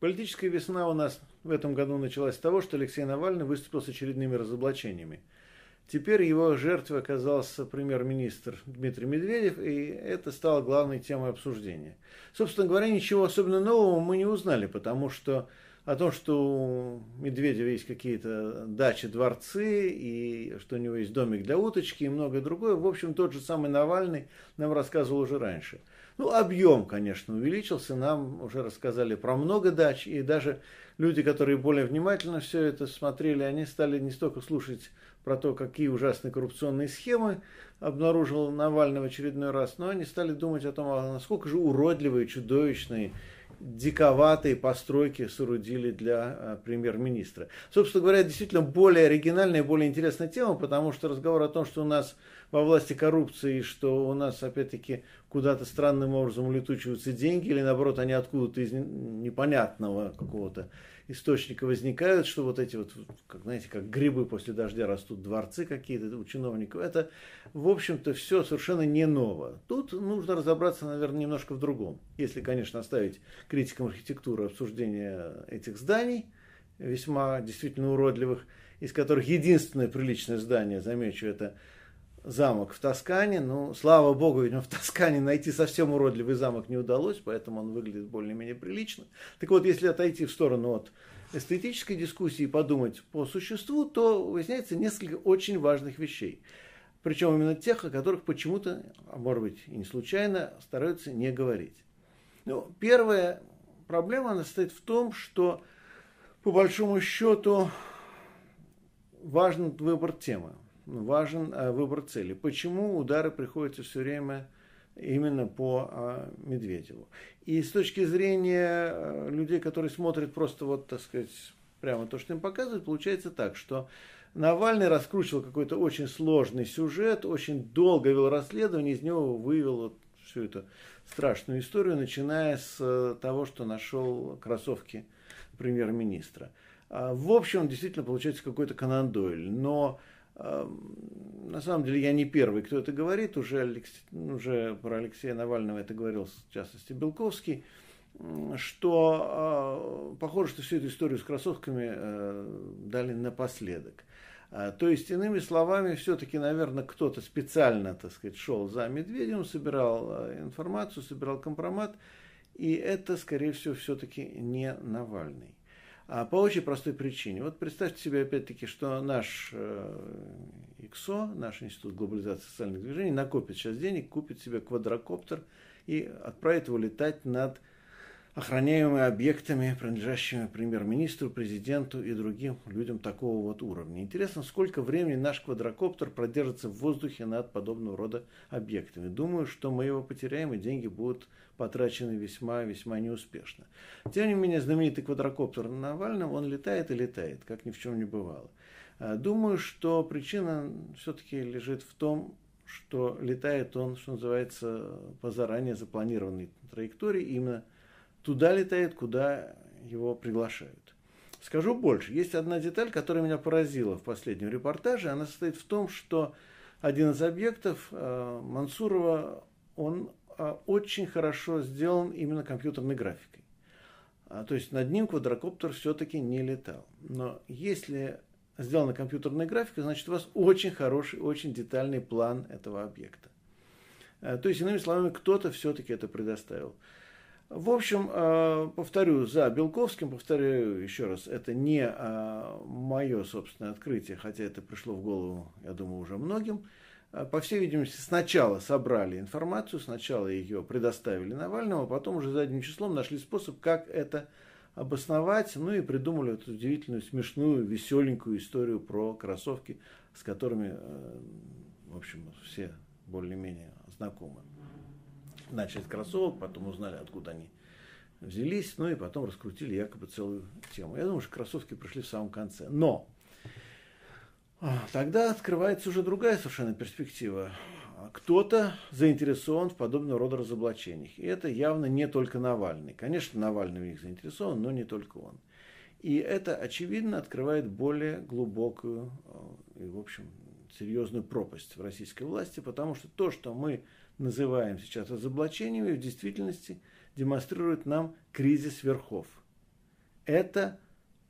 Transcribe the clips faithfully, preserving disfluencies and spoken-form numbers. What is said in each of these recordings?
Политическая весна у нас в этом году началась с того, что Алексей Навальный выступил с очередными разоблачениями. Теперь его жертвой оказался премьер-министр Дмитрий Медведев, и это стало главной темой обсуждения. Собственно говоря, ничего особенно нового мы не узнали, потому что о том, что у Медведева есть какие-то дачи, дворцы, и что у него есть домик для уточки и многое другое, в общем, тот же самый Навальный нам рассказывал уже раньше. Ну, объем, конечно, увеличился, нам уже рассказали про много дач, и даже люди, которые более внимательно все это смотрели, они стали не столько слушать про то, какие ужасные коррупционные схемы обнаружил Навальный в очередной раз, но они стали думать о том, насколько же уродливые, чудовищные, диковатые постройки соорудили для премьер-министра. Собственно говоря, действительно более оригинальная, более интересная тема, потому что разговор о том, что у нас во власти коррупции, что у нас опять-таки куда-то странным образом улетучиваются деньги, или наоборот они откуда-то из непонятного какого-то источника возникают, что вот эти вот, как, знаете, как грибы после дождя растут дворцы какие-то у чиновников. Это, в общем-то, все совершенно не ново. Тут нужно разобраться, наверное, немножко в другом. Если, конечно, оставить критикам архитектуры обсуждение этих зданий, весьма действительно уродливых, из которых единственное приличное здание, замечу, это замок в Тоскане. Ну, слава богу, видимо, в Тоскане найти совсем уродливый замок не удалось, поэтому он выглядит более-менее прилично. Так вот, если отойти в сторону от эстетической дискуссии и подумать по существу, то выясняется несколько очень важных вещей. Причем именно тех, о которых почему-то, а может быть и не случайно, стараются не говорить. Ну, первая проблема, она состоит в том, что по большому счету важен выбор темы. Важен выбор цели. Почему удары приходятся все время именно по Медведеву? И с точки зрения людей, которые смотрят просто вот, так сказать, прямо то, что им показывают, получается так, что Навальный раскручивал какой-то очень сложный сюжет, очень долго вел расследование, из него вывел вот всю эту страшную историю, начиная с того, что нашел кроссовки премьер-министра. В общем, действительно получается какой-то Конан Дойль, но на самом деле я не первый, кто это говорит, уже, Алекс... уже про Алексея Навального это говорил, в частности, Белковский, что похоже, что всю эту историю с кроссовками дали напоследок. То есть, иными словами, все-таки, наверное, кто-то специально, так сказать, шел за Медведевым, собирал информацию, собирал компромат, и это, скорее всего, все-таки не Навальный. По очень простой причине. Вот представьте себе, опять-таки, что наш ИКСО, наш Институт глобализации социальных движений, накопит сейчас денег, купит себе квадрокоптер и отправит его летать над охраняемыми объектами, принадлежащими премьер-министру, президенту и другим людям такого вот уровня. Интересно, сколько времени наш квадрокоптер продержится в воздухе над подобного рода объектами. Думаю, что мы его потеряем, и деньги будут потрачены весьма-весьма неуспешно. Тем не менее, знаменитый квадрокоптер Навального, он летает и летает, как ни в чем не бывало. Думаю, что причина все-таки лежит в том, что летает он, что называется, по заранее запланированной траектории, именно туда летает, куда его приглашают. Скажу больше. Есть одна деталь, которая меня поразила в последнем репортаже. Она состоит в том, что один из объектов э, Мансурова, он э, очень хорошо сделан именно компьютерной графикой. А, то есть над ним квадрокоптер все-таки не летал. Но если сделана компьютерная графика, значит у вас очень хороший, очень детальный план этого объекта. А, то есть, иными словами, кто-то все-таки это предоставил. В общем, повторю за Белковским, повторю еще раз, это не мое собственное открытие, хотя это пришло в голову, я думаю, уже многим. По всей видимости, сначала собрали информацию, сначала ее предоставили Навальному, а потом уже задним числом нашли способ, как это обосновать, ну и придумали эту удивительную, смешную, веселенькую историю про кроссовки, с которыми, в общем, все более-менее знакомы. Начали с кроссовок, потом узнали, откуда они взялись, ну и потом раскрутили якобы целую тему. Я думаю, что кроссовки пришли в самом конце. Но тогда открывается уже другая совершенно перспектива. Кто-то заинтересован в подобного рода разоблачениях. И это явно не только Навальный. Конечно, Навальный в них заинтересован, но не только он. И это, очевидно, открывает более глубокую и, в общем, серьезную пропасть в российской власти, потому что то, что мы называем сейчас разоблачениями, в действительности демонстрирует нам кризис верхов. Это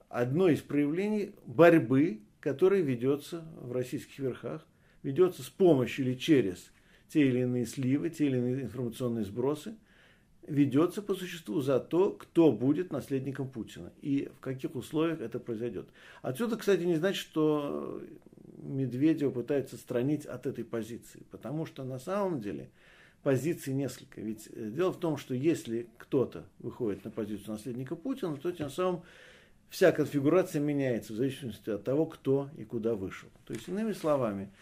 одно из проявлений борьбы, которая ведется в российских верхах, ведется с помощью или через те или иные сливы, те или иные информационные сбросы, ведется по существу за то, кто будет наследником Путина и в каких условиях это произойдет. Отсюда, кстати, не значит, что Медведева пытаются отстранить от этой позиции, потому что на самом деле позиций несколько. Ведь дело в том, что если кто-то выходит на позицию наследника Путина, то тем самым вся конфигурация меняется в зависимости от того, кто и куда вышел. То есть, иными словами,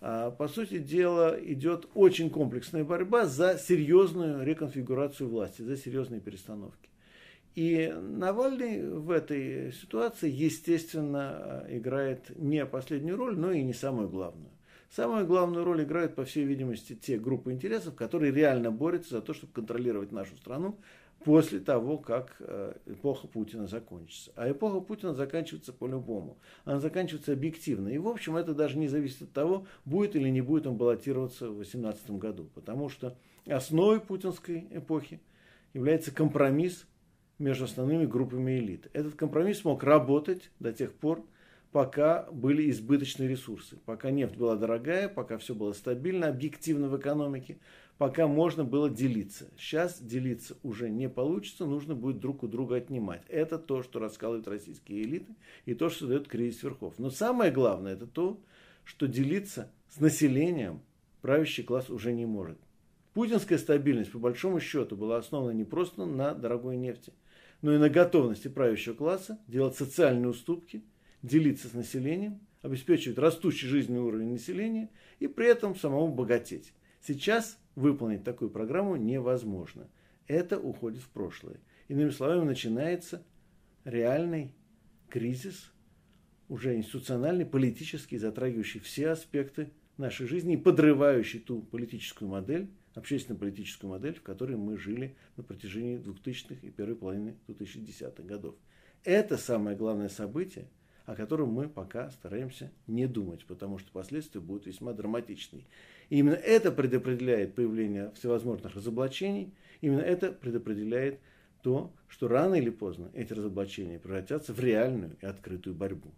по сути дела, идет очень комплексная борьба за серьезную реконфигурацию власти, за серьезные перестановки. И Навальный в этой ситуации, естественно, играет не последнюю роль, но и не самую главную. Самую главную роль играют, по всей видимости, те группы интересов, которые реально борются за то, чтобы контролировать нашу страну после того, как эпоха Путина закончится. А эпоха Путина заканчивается по-любому. Она заканчивается объективно. И, в общем, это даже не зависит от того, будет или не будет он баллотироваться в две тысячи восемнадцатом году. Потому что основой путинской эпохи является компромисс между основными группами элит. Этот компромисс мог работать до тех пор, пока были избыточные ресурсы. Пока нефть была дорогая, пока все было стабильно, объективно в экономике, пока можно было делиться. Сейчас делиться уже не получится, нужно будет друг у друга отнимать. Это то, что раскалывают российские элиты и то, что дает кризис верхов. Но самое главное, это то, что делиться с населением правящий класс уже не может. Путинская стабильность, по большому счету, была основана не просто на дорогой нефти, но и на готовности правящего класса делать социальные уступки, делиться с населением, обеспечивать растущий жизненный уровень населения и при этом самому богатеть. Сейчас выполнить такую программу невозможно. Это уходит в прошлое. Иными словами, начинается реальный кризис, уже институциональный, политический, затрагивающий все аспекты нашей жизни и подрывающий ту политическую модель, общественно-политическую модель, в которой мы жили на протяжении двухтысячных и первой половины две тысячи десятых годов. Это самое главное событие, о котором мы пока стараемся не думать, потому что последствия будут весьма драматичны. И именно это предопределяет появление всевозможных разоблачений, именно это предопределяет то, что рано или поздно эти разоблачения превратятся в реальную и открытую борьбу.